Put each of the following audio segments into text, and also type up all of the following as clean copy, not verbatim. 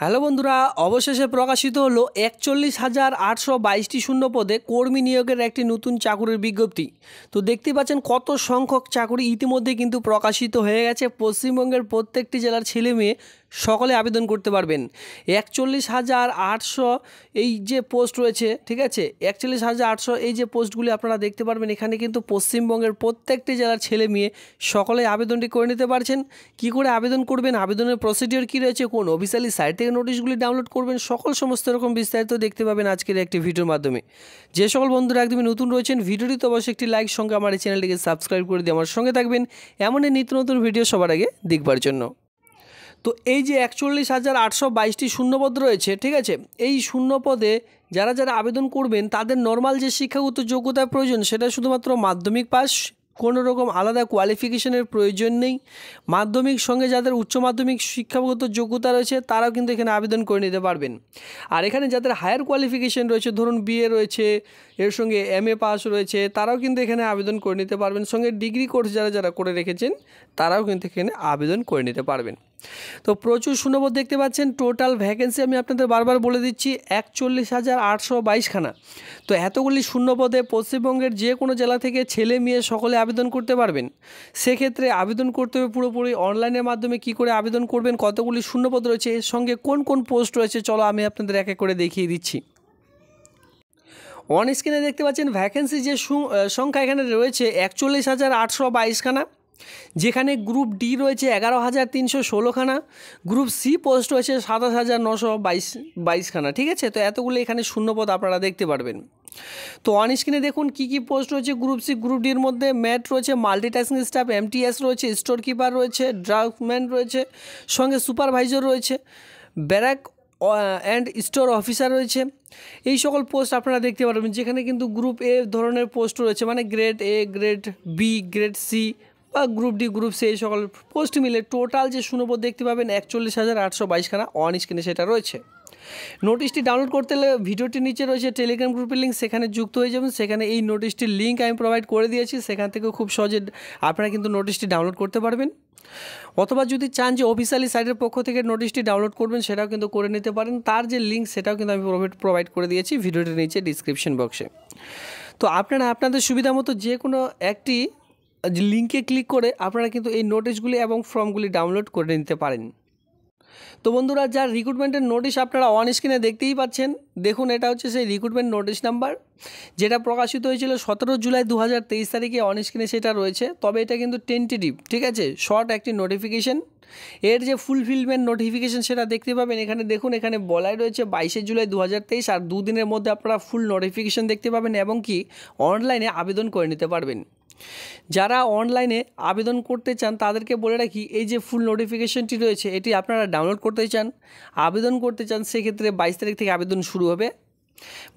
Hello বন্ধুরা, অবশেষে প্রকাশিত হলো ৪১,৮২২টি শূন্য পদে কর্মী নিয়োগের একটি নতুন চাকুরির বিজ্ঞপ্তি। তো দেখতে পাচ্ছেন কত সংখ্যক চাকুরি ইতিমধ্যে কিন্তু প্রকাশিত হয়ে গেছে। পশ্চিমবঙ্গের প্রত্যেকটি জেলার ছেলে মেয়ে সকলে আবেদন করতে পারবেন। ৪১,৮০০ এই যে পোস্ট রয়েছে, ঠিক আছে, ৪১,৮০০ এই যে পোস্টগুলি আপনারা দেখতে পারবেন। এখানে কিন্তু পশ্চিমবঙ্গের প্রত্যেকটি জেলার ছেলে মেয়ে সকলে আবেদনটি করে নিতে পারছেন। কি করে আবেদন করবেন, আবেদনের প্রসিডিওর কী রয়েছে, কোন অফিসিয়ালি সাইট থেকে নোটিশগুলি ডাউনলোড করবেন, সকল সমস্ত রকম বিস্তারিত দেখতে পাবেন আজকের একটি ভিডিওর মাধ্যমে। যে সকল বন্ধুরা একদমই নতুন রয়েছেন, ভিডিওটি তো অবশ্যই একটি লাইক সঙ্গে আমার এই চ্যানেলটিকে সাবস্ক্রাইব করে দিয়ে আমার সঙ্গে থাকবেন এমনই নিত্য নতুন ভিডিও সবার আগে দেখবার জন্য। তো এই যে ৪১,৮২২টি শূন্যপদ রয়েছে, ঠিক আছে, এই শূন্যপদে যারা যারা আবেদন করবেন তাদের নর্মাল যে শিক্ষাগত যোগ্যতা প্রয়োজন সেটা শুধুমাত্র মাধ্যমিক পাস, কোনো রকম আলাদা কোয়ালিফিকেশনের প্রয়োজন নেই। মাধ্যমিক সঙ্গে যাদের উচ্চ মাধ্যমিক শিক্ষাগত যোগ্যতা রয়েছে তারাও কিন্তু এখানে আবেদন করে নিতে পারবেন। আর এখানে যাদের হায়ার কোয়ালিফিকেশন রয়েছে, ধরুন বিএ রয়েছে, এর সঙ্গে এমএ পাস রয়েছে, তারাও কিন্তু এখানে আবেদন করে নিতে পারবেন। সঙ্গে ডিগ্রি কোর্স যারা যারা করে রেখেছেন তারাও কিন্তু এখানে আবেদন করে নিতে পারবেন। তো প্রচুর শূন্যপদ দেখতে পাচ্ছেন। টোটাল ভ্যাকেন্সি আমি আপনাদের বারবার বলে দিচ্ছি, ৪১,৮২২খানা। তো এতগুলি শূন্যপদে পশ্চিমবঙ্গের যে কোনো জেলা থেকে ছেলে মেয়ে সকলে আবেদন করতে পারবেন। সেক্ষেত্রে আবেদন করতে হবে পুরোপুরি অনলাইনের মাধ্যমে। কি করে আবেদন করবেন, কতগুলি শূন্যপদ রয়েছে, এর সঙ্গে কোন কোন পোস্ট রয়েছে, চলো আমি আপনাদের এক এক করে দেখিয়ে দিচ্ছি। অন স্ক্রিনে দেখতে পাচ্ছেন ভ্যাকেন্সি যে সংখ্যা এখানে রয়েছে ৪১,৮২২খানা, যেখানে গ্রুপ ডি রয়েছে ১১,৩১৬খানা, গ্রুপ সি পোস্ট রয়েছে ২৭,৯২২খানা, ঠিক আছে। তো এতগুলো এখানে শূন্যপদ আপনারা দেখতে পারবেন। তো অন স্ক্রিনে দেখুন কি কি পোস্ট রয়েছে। গ্রুপ সি গ্রুপ ডির মধ্যে ম্যাট রয়েছে, মাল্টিটাস্কিং স্টাফ এমটিএস রয়েছে, স্টোর কিপার রয়েছে, ড্রাগম্যান রয়েছে, সঙ্গে সুপারভাইজার রয়েছে, ব্যারাক অ্যান্ড স্টোর অফিসার রয়েছে। এই সকল পোস্ট আপনারা দেখতে পারবেন, যেখানে কিন্তু গ্রুপ এ ধরনের পোস্ট রয়েছে, মানে grade A, grade B, grade C বা গ্রুপ ডি, গ্রুপ সি, এই সকল পোস্ট মিলে টোটাল যে শূন্যপদ দেখতে পাবেন ৪১,৮২২খানা অন স্ক্রিনে সেটা রয়েছে। নোটিশটি ডাউনলোড করতে হলে ভিডিওটির নিচে রয়েছে টেলিগ্রাম গ্রুপের লিঙ্ক, সেখানে যুক্ত হয়ে যাবেন। সেখানে এই নোটিশটির লিঙ্ক আমি প্রোভাইড করে দিয়েছি, সেখান থেকেও খুব সহজে আপনারা কিন্তু নোটিশটি ডাউনলোড করতে পারবেন। অথবা যদি চান যে অফিসিয়ালি সাইটের পক্ষ থেকে নোটিশটি ডাউনলোড করবেন, সেটাও কিন্তু করে নিতে পারেন। তার যে লিঙ্ক সেটাও কিন্তু আমি প্রোভাইড করে দিয়েছি ভিডিওটির নিচে ডিসক্রিপশন বক্সে। তো আপনারা আপনাদের সুবিধা মতো যে কোনো একটি লিঙ্কে ক্লিক করে আপনারা কিন্তু এই নোটিশগুলি এবং ফর্মগুলি ডাউনলোড করে নিতে পারেন। তো বন্ধুরা, যার রিক্রুটমেন্টের নোটিশ আপনারা অন স্ক্রিনে দেখতেই পাচ্ছেন, দেখুন এটা হচ্ছে সেই রিক্রুটমেন্ট নোটিশ নাম্বার যেটা প্রকাশিত হয়েছিল ১৭ জুলাই ২০২৩ তারিখে। অন স্ক্রিনে সেটা রয়েছে, তবে এটা কিন্তু টেন্টেটিভ, ঠিক আছে, শর্ট একটি নোটিফিকেশান। এর যে ফুলফিলমেন্ট নোটিফিকেশান সেটা দেখতে পাবেন এখানে। দেখুন এখানে বলাই রয়েছে ২২শে জুলাই ২০২৩, আর দুদিনের মধ্যে আপনারা ফুল নোটিফিকেশান দেখতে পাবেন এবং কি অনলাইনে আবেদন করে নিতে পারবেন। যারা অনলাইনে আবেদন করতে চান তাদেরকে বলে রাখি, এই যে ফুল নোটিফিকেশনটি রয়েছে এটি আপনারা ডাউনলোড করতে চান, আবেদন করতে চান, সেক্ষেত্রে ২২ তারিখ থেকে আবেদন শুরু হবে।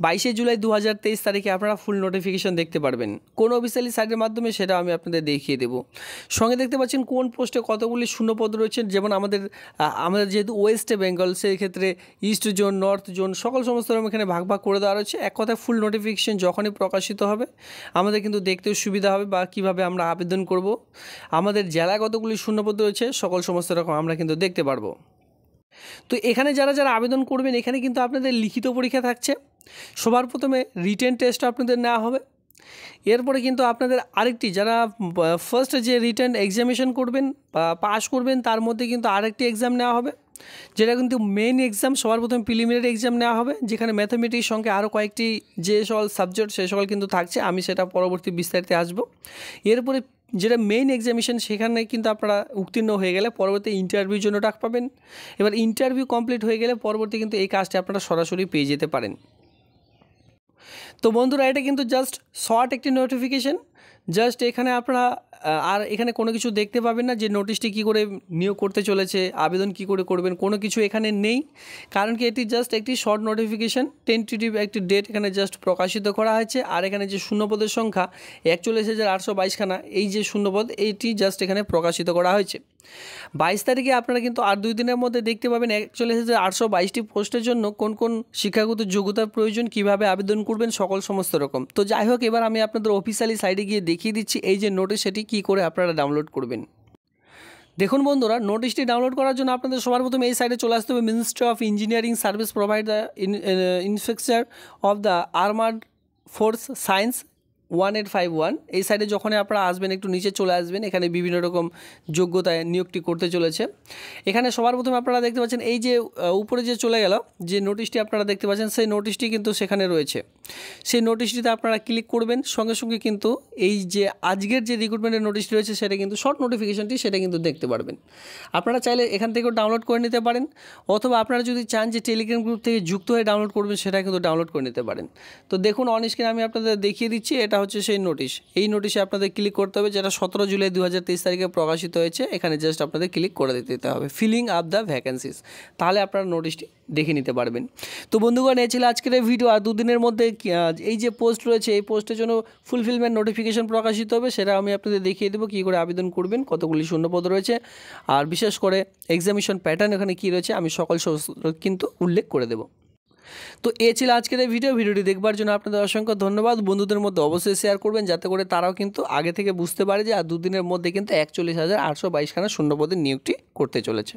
২২শে জুলাই ২০২৩ তারিখে আপনারা ফুল নোটিফিকেশন দেখতে পারবেন কোন অফিসিয়ালি সাইটের মাধ্যমে, সেটা আমি আপনাদের দেখিয়ে দেব। সঙ্গে দেখতে পাচ্ছেন কোন পোস্টে কতগুলি শূন্যপদ রয়েছে। যেমন আমাদের যেহেতু ওয়েস্ট বেঙ্গল, সেই ক্ষেত্রে ইস্ট জোন, নর্থ জোন, সকল সমস্ত রকম এখানে ভাগ করে দেওয়া রয়েছে। এক কথায় ফুল নোটিফিকেশন যখনই প্রকাশিত হবে আমাদের কিন্তু দেখতেও সুবিধা হবে, বা কীভাবে আমরা আবেদন করব, আমাদের জেলায় কতগুলি শূন্যপদ রয়েছে, সকল সমস্ত রকম আমরা কিন্তু দেখতে পারবো। তো এখানে যারা যারা আবেদন করবেন, এখানে কিন্তু আপনাদের লিখিত পরীক্ষা থাকছে। সবার প্রথমে রিটেন টেস্ট আপনাদের নেওয়া হবে। এরপরে কিন্তু আপনাদের আরেকটি, যারা ফার্স্ট যে রিটেন এক্সামিনেশন করবেন বা পাস করবেন, তার মধ্যে কিন্তু আরেকটি এক্সাম নেওয়া হবে, যেটা কিন্তু মেইন এক্সাম। সবার প্রথমে প্রিলিমিনারি এক্সাম নেওয়া হবে, যেখানে ম্যাথামেটিক্স সঙ্গে আরও কয়েকটি যে সকল সাবজেক্ট সে সকল কিন্তু থাকছে, আমি সেটা পরবর্তী বিস্তারিত আসবো। এরপরে যেটা মেইন এক্সামিনেশন, সেখানে কিন্তু আপনারা উত্তীর্ণ হয়ে গেলে পরবর্তী ইন্টারভিউর জন্য ডাক পাবেন। এবার ইন্টারভিউ কমপ্লিট হয়ে গেলে পরবর্তী কিন্তু এই কাজটি আপনারা সরাসরি পেয়ে যেতে পারেন। তো বন্ধুরা, এটা কিন্তু জাস্ট শর্ট একটি নোটিফিকেশন, জাস্ট এখানে আপনারা আর এখানে কোনো কিছু দেখতে পাবেন না যে নোটিশটি কী করে নিয়োগ করতে চলেছে, আবেদন কী করে করবেন, কোনো কিছু এখানে নেই। কারণ কি, এটি জাস্ট একটি শর্ট নোটিফিকেশন, টেন্টেটিভ একটি ডেট এখানে জাস্ট প্রকাশিত করা হয়েছে। আর এখানে যে শূন্যপদের সংখ্যা ৪১,৮২২খানা, এই যে শূন্যপদ এইটি জাস্ট এখানে প্রকাশিত করা হয়েছে। ২২ তারিখে আপনারা কিন্তু আর 2 দিনের মধ্যে দেখতে পাবেন ৪১,৮২২টি পোস্টের জন্য কোন কোন শিক্ষাগত যোগ্যতার প্রয়োজন, কিভাবে আবেদন করবেন, সকল সমস্ত রকম। তো যাই হোক, এবার আমি আপনাদের অফিসিয়ালি সাইটে গিয়ে দেখিয়ে দিচ্ছি এই যে নোটিশ সেটি কী করে আপনারা ডাউনলোড করবেন। দেখুন বন্ধুরা, নোটিশটি ডাউনলোড করার জন্য আপনাদের সবার প্রথমে এই সাইটে চলে আসতে হবে। Ministry of engineering service provide the instructor of the armoured force science 1851। এই সাইডে যখনই আপনারা আসবেন একটু নিচে চলে আসবেন, এখানে বিভিন্ন রকম যোগ্যতায় নিয়োগটি করতে চলেছে। এখানে সবার প্রথমে আপনারা দেখতে পাচ্ছেন এই যে উপরে যে চলে গেল যে নোটিশটি আপনারা দেখতে পাচ্ছেন, সেই নোটিশটি কিন্তু সেখানে রয়েছে। সেই নোটিশটিতে আপনারা ক্লিক করবেন, সঙ্গে সঙ্গে কিন্তু এই যে আজকের যে রিক্রুটমেন্টের নোটিশটি রয়েছে সেটা কিন্তু শর্ট নোটিফিকেশনটি সেটা কিন্তু দেখতে পারবেন। আপনারা চাইলে এখান থেকেও ডাউনলোড করে নিতে পারেন, অথবা আপনারা যদি চান যে টেলিগ্রাম গ্রুপ থেকে যুক্ত হয়ে ডাউনলোড করবেন সেটা কিন্তু ডাউনলোড করে নিতে পারেন। তো দেখুন অন স্ক্রিনে আমি আপনাদের দেখিয়ে দিচ্ছি, এটা হচ্ছে সেই নোটিশ। এই নোটিশে আপনাদের ক্লিক করতে হবে, যেটা 17 জুলাই 2023 তারিখে প্রকাশিত হয়েছে। এখানে জাস্ট আপনাদের ক্লিক করে দিতে হবে ফিলিং আপ দ্য ভ্যাকেন্সিস, তাহলে আপনারা নোটিশটি দেখে নিতে পারবেন। তো বন্ধুগণ, এই ছিল আজকের এই ভিডিও। আর দুদিনের মধ্যে এই যে পোস্ট রয়েছে, এই পোস্টের জন্য ফুলফিলমেন্ট নোটিফিকেশন প্রকাশিত হবে, সেটা আমি আপনাদের দেখিয়ে দেবো কী করে আবেদন করবেন, কতগুলি শূন্যপদ রয়েছে, আর বিশেষ করে এক্সামিনেশন প্যাটার্ন এখানে কী রয়েছে আমি সকল কিন্তু উল্লেখ করে দেবো। তো এ ছিল আজকের এই ভিডিওটি দেখবার জন্য আপনাদের অসংখ্য ধন্যবাদ। বন্ধুদের মধ্যে অবশ্যই শেয়ার করবেন, যাতে করে তারাও কিন্তু আগে থেকে বুঝতে পারে যে আর দুদিনের মধ্যে কিন্তু 41,822 খানা শূন্যপদের নিয়োগটি করতে চলেছে।